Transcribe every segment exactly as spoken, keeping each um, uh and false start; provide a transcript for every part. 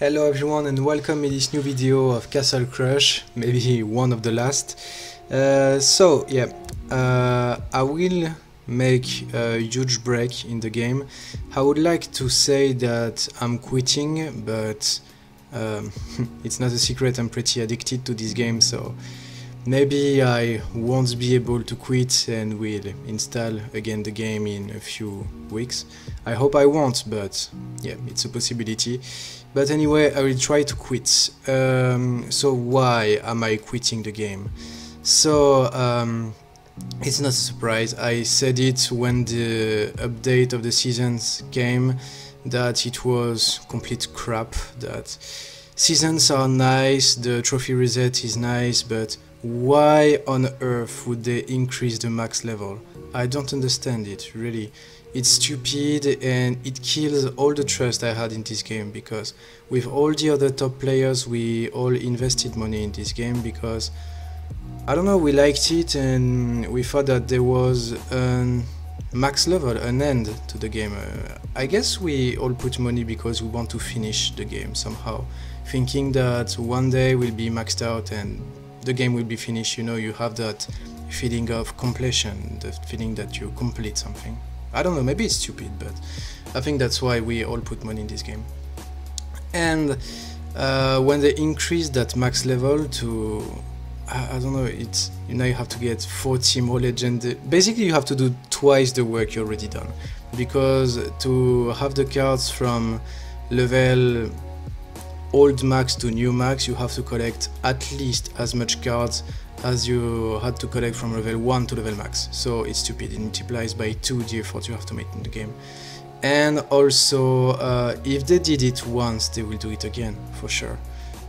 Hello everyone and welcome in this new video of Castle Crush, maybe one of the last. Uh, so yeah, uh, I will make a huge break in the game. I would like to say that I'm quitting, but um, it's not a secret, I'm pretty addicted to this game, so maybe I won't be able to quit and will install again the game in a few weeks. I hope I won't, but yeah, it's a possibility. But anyway, I will try to quit. Um, so why am I quitting the game? So um, it's not a surprise. I said it when the update of the seasons came that it was complete crap, that seasons are nice, the trophy reset is nice, but why on earth would they increase the max level? I don't understand it, really. It's stupid and it kills all the trust I had in this game, because with all the other top players we all invested money in this game because, I don't know, we liked it and we thought that there was a max level, an end to the game. Uh, I guess we all put money because we want to finish the game somehow, thinking that one day we'll be maxed out and the game will be finished, you know, you have that feeling of completion, the feeling that you complete something. I don't know, maybe it's stupid, but I think that's why we all put money in this game. And uh, when they increased that max level to, I, I don't know, it's, you know, you have to get forty more legends. Basically you have to do twice the work you already done, because to have the cards from level old max to new max, you have to collect at least as much cards as you had to collect from level one to level max. So it's stupid, it multiplies by two the effort you have to make in the game. And also, uh, if they did it once, they will do it again, for sure.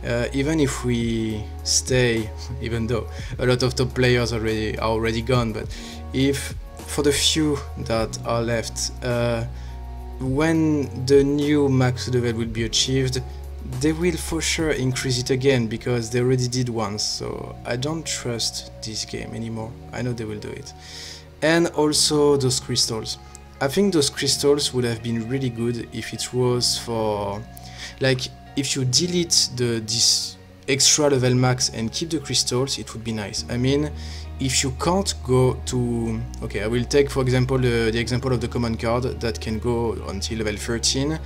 Uh, even if we stay, even though a lot of top players already are already gone, but if, for the few that are left, uh, when the new max level will be achieved, they will for sure increase it again, because they already did once, so I don't trust this game anymore. I know they will do it. And also those crystals. I think those crystals would have been really good if it was for... like, if you delete the this extra level max and keep the crystals, it would be nice. I mean, if you can't go to... okay, I will take, for example, the, the example of the common card that can go until level thirteen.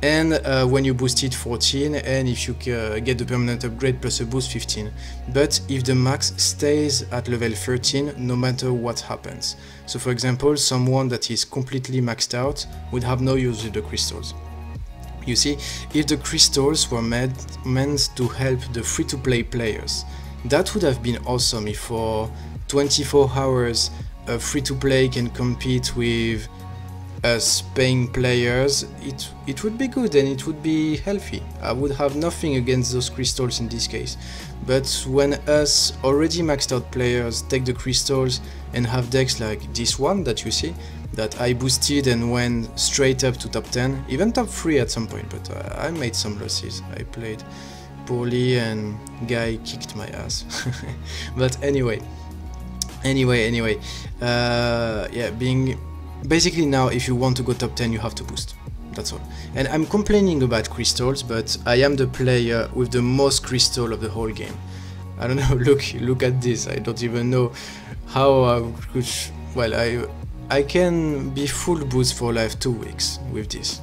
And uh, when you boost it fourteen, and if you uh, get the permanent upgrade plus a boost fifteen. But if the max stays at level thirteen, no matter what happens. So for example, someone that is completely maxed out would have no use with the crystals. You see, if the crystals were made, meant to help the free-to-play players, that would have been awesome if for twenty-four hours a free-to-play can compete with us paying players. It it would be good and it would be healthy. I would have nothing against those crystals in this case, but when us already maxed out players take the crystals and have decks like this one that you see, that I boosted and went straight up to top ten, even top three at some point, but I, I made some losses. I played poorly and guy kicked my ass. But anyway, anyway, anyway, uh, yeah, being... basically now if you want to go top ten you have to boost, that's all. And I'm complaining about crystals, but I am the player with the most crystal of the whole game. I don't know, look look at this, I don't even know how I could... well, I I can be full boost for life two weeks with this,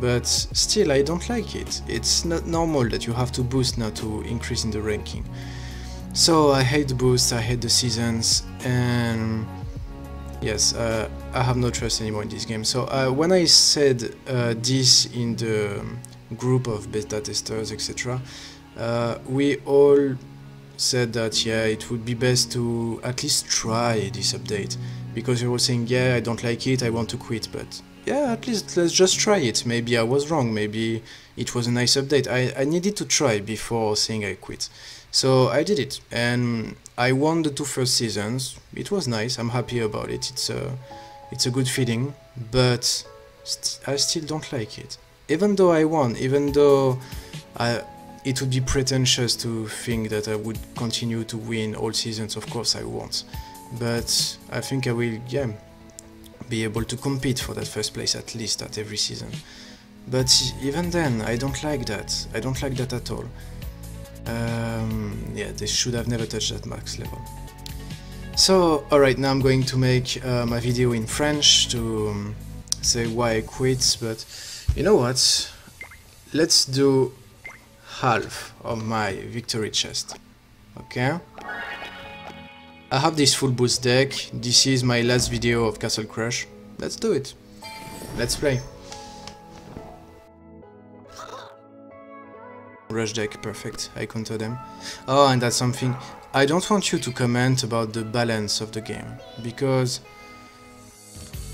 but still I don't like it. It's not normal that you have to boost now to increase in the ranking. So I hate boosts, I hate the seasons, and... yes, uh, I have no trust anymore in this game. So uh, when I said uh, this in the group of beta testers, et cetera, uh, we all said that, yeah, it would be best to at least try this update, because you were saying, yeah, I don't like it, I want to quit, but yeah, at least let's just try it. Maybe I was wrong, maybe it was a nice update. I, I needed to try before saying I quit. So I did it, and I won the two first seasons. It was nice, I'm happy about it, it's a, it's a good feeling, but st I still don't like it. Even though I won, even though I, it would be pretentious to think that I would continue to win all seasons, of course I won't. But I think I will, yeah, be able to compete for that first place at least at every season. But even then, I don't like that. I don't like that at all. Um, yeah, they should have never touched that max level. So, alright, now I'm going to make uh, my video in French to um, say why I quit, but you know what? Let's do half of my victory chest, okay? I have this full boost deck, this is my last video of Castle Crush, let's do it, let's play. Rush deck, perfect, I counter them. Oh, and that's something. I don't want you to comment about the balance of the game, because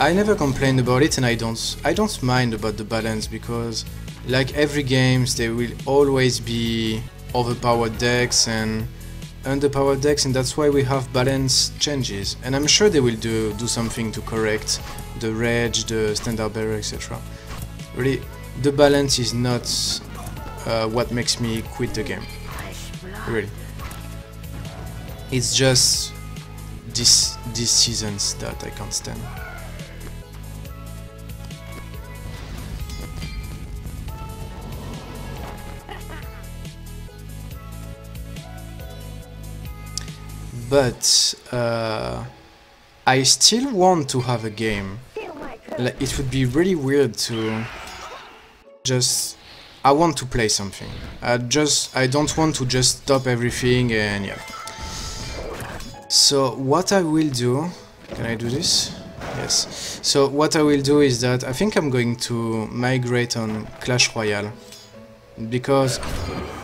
I never complained about it, and I don't I don't mind about the balance, because like every games, there will always be overpowered decks and underpowered decks, and that's why we have balance changes, and I'm sure they will do, do something to correct the rage, the standard bearer, et cetera. Really, the balance is not uh, what makes me quit the game, really. It's just this, these seasons that I can't stand. But uh, I still want to have a game. Like, it would be really weird to just... I want to play something. I just I don't want to just stop everything and yeah. So what I will do... Can I do this? Yes. So what I will do is that I think I'm going to migrate on Clash Royale, because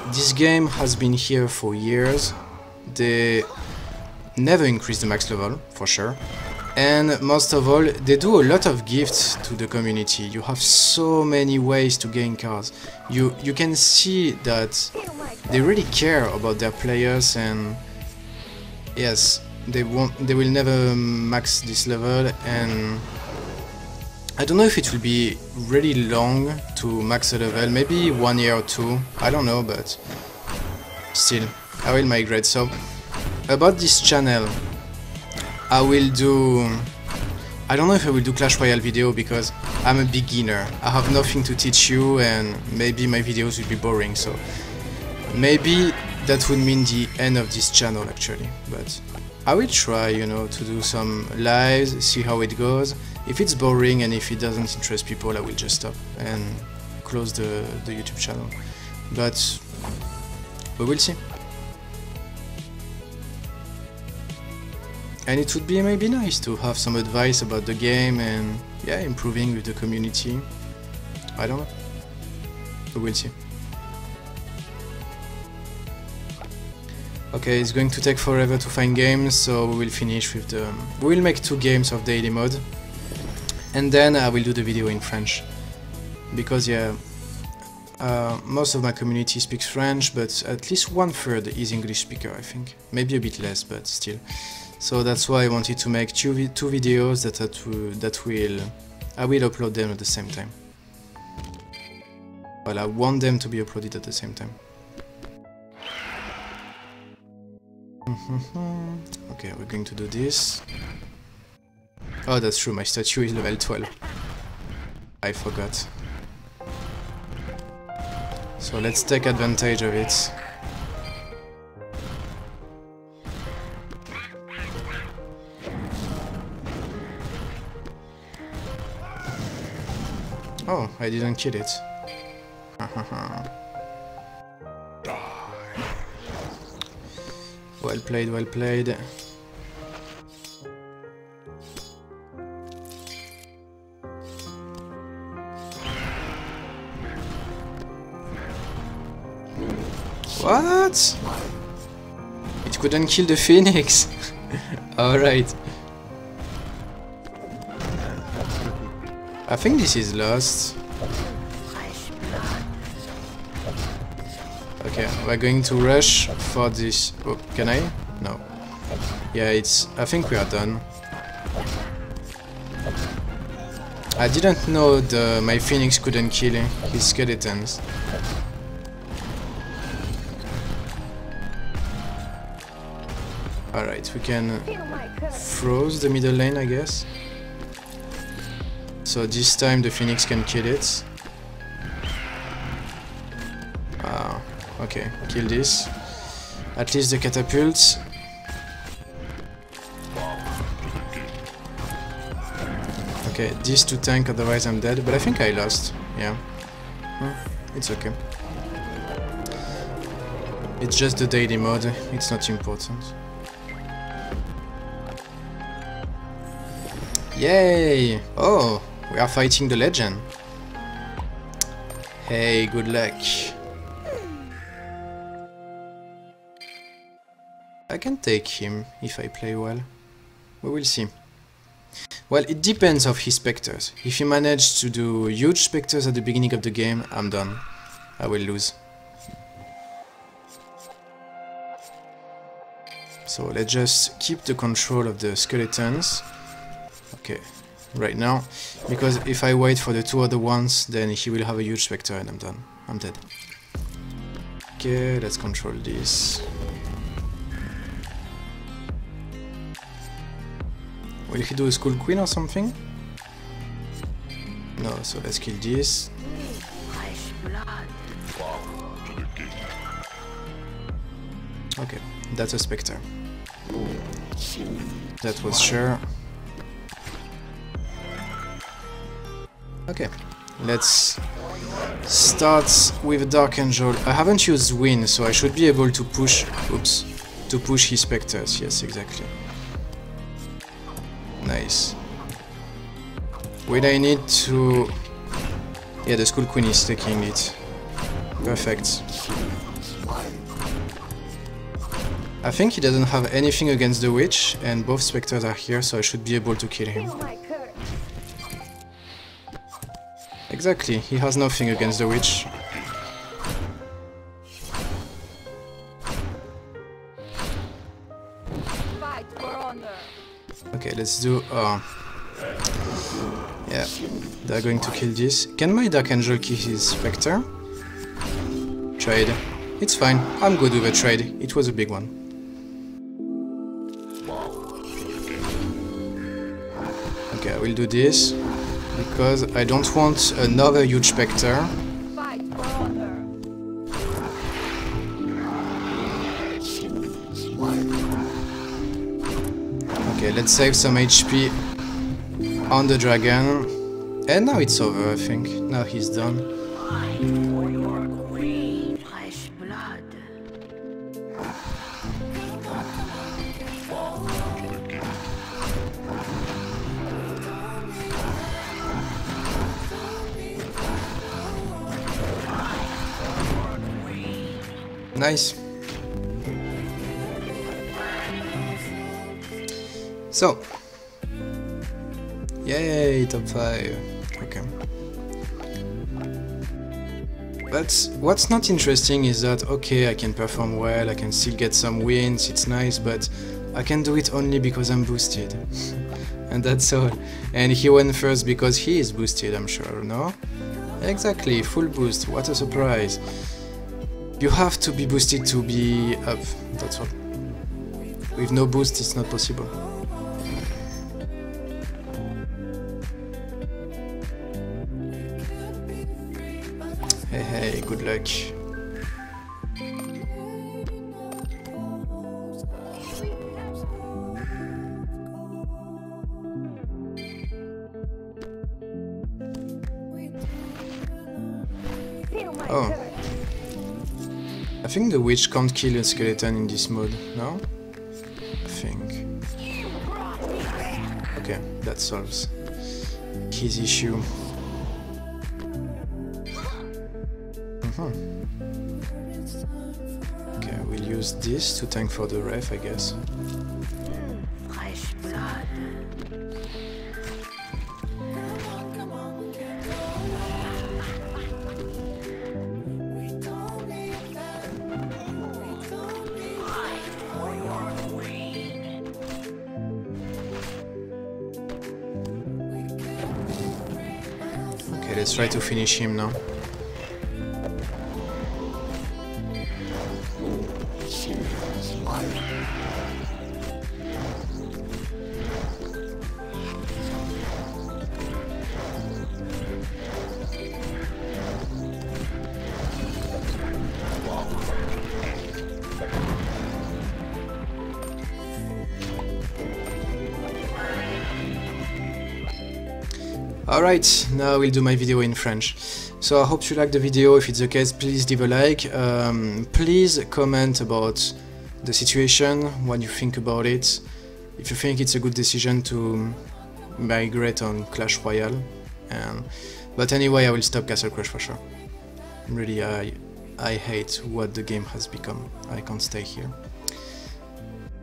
this game has been here for years. They never increase the max level, for sure. And most of all, they do a lot of gifts to the community. You have so many ways to gain cards. You you can see that they really care about their players, and yes, they won't they will never max this level, and I don't know if it will be really long to max a level, maybe one year or two, I don't know, but still, I will migrate. So about this channel, I will do... I don't know if I will do Clash Royale video, because I'm a beginner. I have nothing to teach you, and maybe my videos will be boring, so... Maybe that would mean the end of this channel, actually. But I will try, you know, to do some lives, see how it goes. If it's boring and if it doesn't interest people, I will just stop and close the, the YouTube channel. But we will see. And it would be maybe nice to have some advice about the game and, yeah, improving with the community. I don't know. But we'll see. Okay, it's going to take forever to find games, so we will finish with the... We will make two games of daily mode. And then I will do the video in French. Because, yeah, uh, most of my community speaks French, but at least one-third is English speaker, I think. Maybe a bit less, but still. So that's why I wanted to make two, vi two videos that, are to, that will, I will upload them at the same time. Well, I want them to be uploaded at the same time. Okay, we're going to do this. Oh, that's true, my statue is level twelve. I forgot. So let's take advantage of it. Oh, I didn't kill it. Well played, well played. What? It couldn't kill the Phoenix. Alright. I think this is lost. Okay, we're going to rush for this. Oh, can I? No. Yeah, it's... I think we are done. I didn't know the my Phoenix couldn't kill his skeletons. Alright, we can froze the middle lane, I guess. So this time the Phoenix can kill it. Okay, kill this. At least the catapults. Okay, these two tank, otherwise I'm dead, but I think I lost. Yeah. Hmm, it's okay. It's just the daily mode, it's not important. Yay! Oh, we are fighting the legend. Hey, good luck. I can take him if I play well. We will see. Well, it depends of his specters. If he manages to do huge specters at the beginning of the game, I'm done. I will lose. So let's just keep the control of the skeletons. Okay, right now. Because if I wait for the two other ones, then he will have a huge specter and I'm done. I'm dead. Okay, let's control this. Will he do a school queen or something? No, so let's kill this. Okay, that's a spectre. That was sure. Okay, let's start with Dark Angel. I haven't used Win, so I should be able to push. Oops, to push his spectres. Yes, exactly. Nice. Wait, I need to... Yeah, the school queen is taking it. Perfect. I think he doesn't have anything against the witch, and both specters are here, so I should be able to kill him. Exactly, he has nothing against the witch. Let's do... Uh, yeah, they're going to kill this. Can my Dark Angel kill his Spectre? Trade. It's fine. I'm good with a trade. It was a big one. Okay, I will do this. Because I don't want another huge Spectre. Let's save some H P on the dragon. And now it's over, I think. Now he's done. Nice. So, yay, top five, okay. But what's not interesting is that, okay, I can perform well, I can still get some wins, it's nice, but I can do it only because I'm boosted. And that's all. And he went first because he is boosted, I'm sure, no? Exactly, full boost, what a surprise. You have to be boosted to be up, that's all. With no boost, it's not possible. Hey, good luck. Oh. I think the witch can't kill a skeleton in this mode, no? I think. Okay, that solves his issue. This to tank for the ref, I guess. Okay, let's try to finish him now. Alright, now I will do my video in French. So I hope you liked the video. If it's the case, please leave a like. Um, please comment about the situation, what you think about it. If you think it's a good decision to migrate on Clash Royale. And, but anyway, I will stop Castle Crush for sure. Really, I, I hate what the game has become. I can't stay here.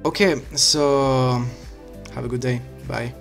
Okay, so have a good day. Bye.